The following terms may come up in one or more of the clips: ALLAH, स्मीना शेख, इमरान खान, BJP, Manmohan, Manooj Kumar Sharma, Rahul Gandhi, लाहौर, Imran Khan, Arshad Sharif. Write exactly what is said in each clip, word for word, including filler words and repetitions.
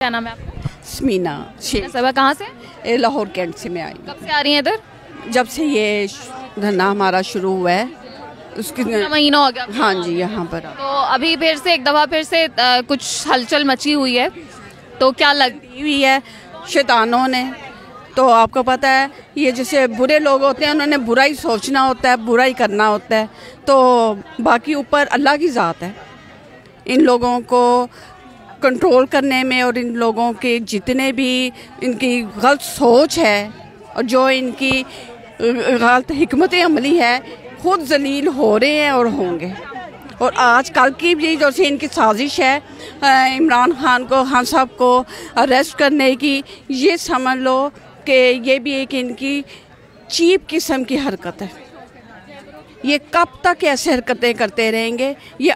क्या नाम है आपका? स्मीना शेख। सबा कहाँ से? लाहौर कैंट से मैं आई। कब से आ रही हैं इधर? जब से ये धरना हमारा शुरू हुआ है उसकी महीना हो गया। हाँ जी, यहाँ पर तो अभी फिर से एक दफ़ा फिर से आ, कुछ हलचल मची हुई है, तो क्या लगी हुई है शैतानों ने। तो आपको पता है ये जैसे बुरे लोग होते हैं, उन्होंने बुरा ही सोचना होता है, बुरा ही करना होता है। तो बाकी ऊपर अल्लाह की ज़ात है, इन लोगों को कंट्रोल करने में और इन लोगों के जितने भी इनकी गलत सोच है और जो इनकी गलत हिकमत अमली है, खुद जलील हो रहे हैं और होंगे। और आज कल की भी जो से इनकी साजिश है इमरान खान को, खान साहब को अरेस्ट करने की, ये समझ लो कि ये भी एक इनकी चीप किस्म की हरकत है। ये कब तक ऐसे हरकतें करते रहेंगे? ये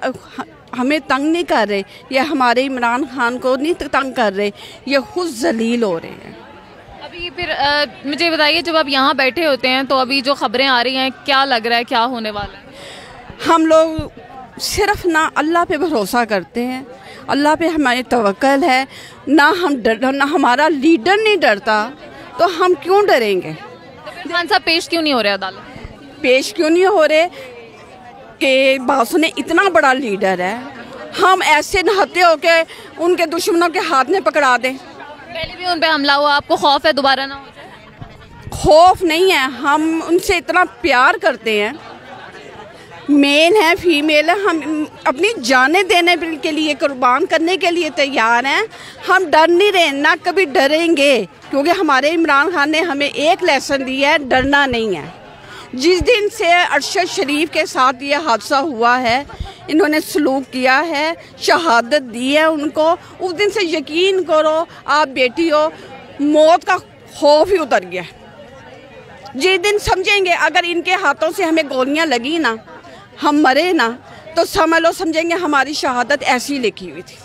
हमें तंग नहीं कर रहे, ये हमारे इमरान खान को नहीं तंग कर रहे, ये खुद जलील हो रहे हैं। अभी फिर आ, मुझे बताइए, जब आप यहाँ बैठे होते हैं तो अभी जो खबरें आ रही हैं, क्या लग रहा है क्या होने वाला है? हम लोग सिर्फ ना अल्लाह पे भरोसा करते हैं, अल्लाह पे हमारी तवक्कल है, ना हम डर, ना हमारा लीडर नहीं डरता, तो हम क्यों डरेंगे? खान साहब पेश क्यों नहीं हो रहे अदालत? पेश क्यों नहीं हो रहे कि बासु ने इतना बड़ा लीडर है, हम ऐसे नहते हो के उनके दुश्मनों के हाथ में पकड़ा दें। पहले भी उन पर हमला हुआ, आपको खौफ है दोबारा ना हो जाए? खौफ नहीं है, हम उनसे इतना प्यार करते हैं, मेल है फीमेल है, हम अपनी जानें देने के लिए, कुर्बान करने के लिए तैयार हैं। हम डर नहीं रहे, ना कभी डरेंगे, क्योंकि हमारे इमरान खान ने हमें एक लेसन दिया है, डरना नहीं है। जिस दिन से अरशद शरीफ के साथ ये हादसा हुआ है, इन्होंने सलूक किया है, शहादत दी है उनको, उस दिन से यकीन करो आप बेटी हो, मौत का खौफ ही उतर गया है। जिस दिन समझेंगे अगर इनके हाथों से हमें गोलियां लगी ना, हम मरे ना, तो समझ लो समझेंगे हमारी शहादत ऐसी लिखी हुई थी।